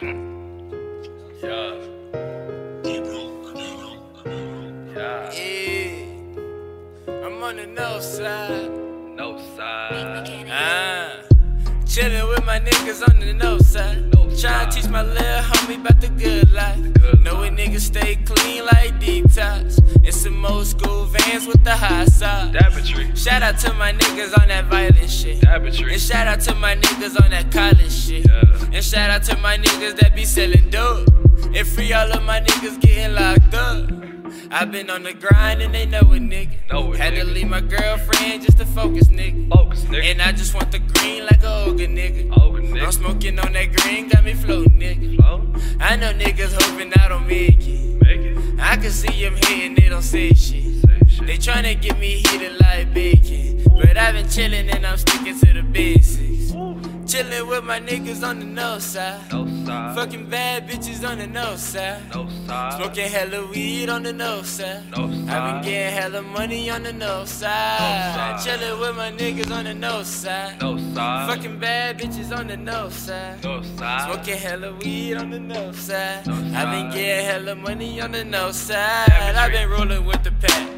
Yeah. Yeah. I'm on the north side. North side. Chillin' with my niggas on the north side. Tryna teach my little homie about the good life. Know we niggas stay clean like detox. It's some old school Vans with the high side. Shout out to my niggas on that violent shit. And shout out to my niggas on that college shit. And shout out to my niggas that be selling dope. And free all of my niggas getting locked up. I've been on the grind and they know it, nigga. Had to leave my girlfriend just to focus, nigga. And I just want the green like a ogre, nigga. I'm smoking on that green, got me floating, nigga. I know niggas hoping I don't make it. I can see them hating, they don't say shit. They tryna get me heated like bacon. But I've been chilling and I'm sticking to the basics. Chillin' with my niggas on the north side. Fucking bad bitches on the north side. Smoking hella weed on the north side. I've been getting hella money on the north side. Chillin' with my niggas on the north side. Fucking bad bitches on the north side. Smoking hella weed on the north side. I've been getting hella money on the north side. I've been rollin' with the pack.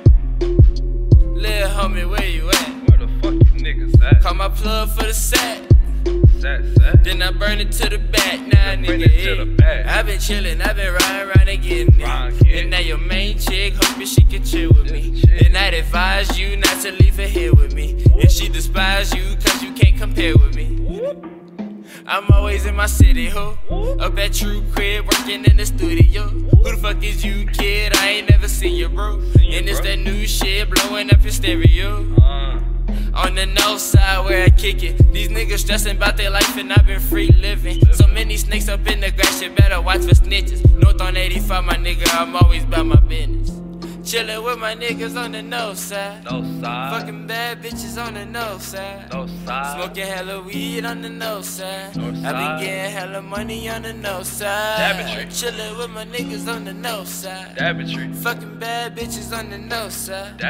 Lil' homie, where you at? Where the fuck you niggas at? Call my plug for the sack. Then I burn it to the back, nah nigga, I been chillin', I been riding around and getting it. And now your main chick, hoping she can chill with me. And I'd advise you not to leave her here with me. And she despise you, cause you can't compare with me. I'm always in my city, ho. Up at True Crib, working in the studio. Who the fuck is you, kid? I ain't never seen you, bro. And it's that new shit, blowing up your stereo. On the north side where I kick it. These niggas stressing about their life and I've been free living. So many snakes up in the grass, you better watch for snitches. North on 85, my nigga, I'm always by my business. Chillin' with my niggas on the north side. Fucking bad bitches on the north side. Smoking hella weed on the north side. I've been getting hella money on the north side. Chillin' with my niggas on the north side. Fucking bad bitches on the north side.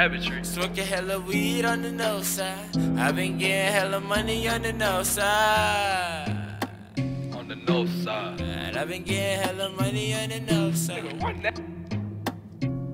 Smoking hella weed on the north side. I've been getting hella money on the north side. On the north side. I've been getting hella money on the north side.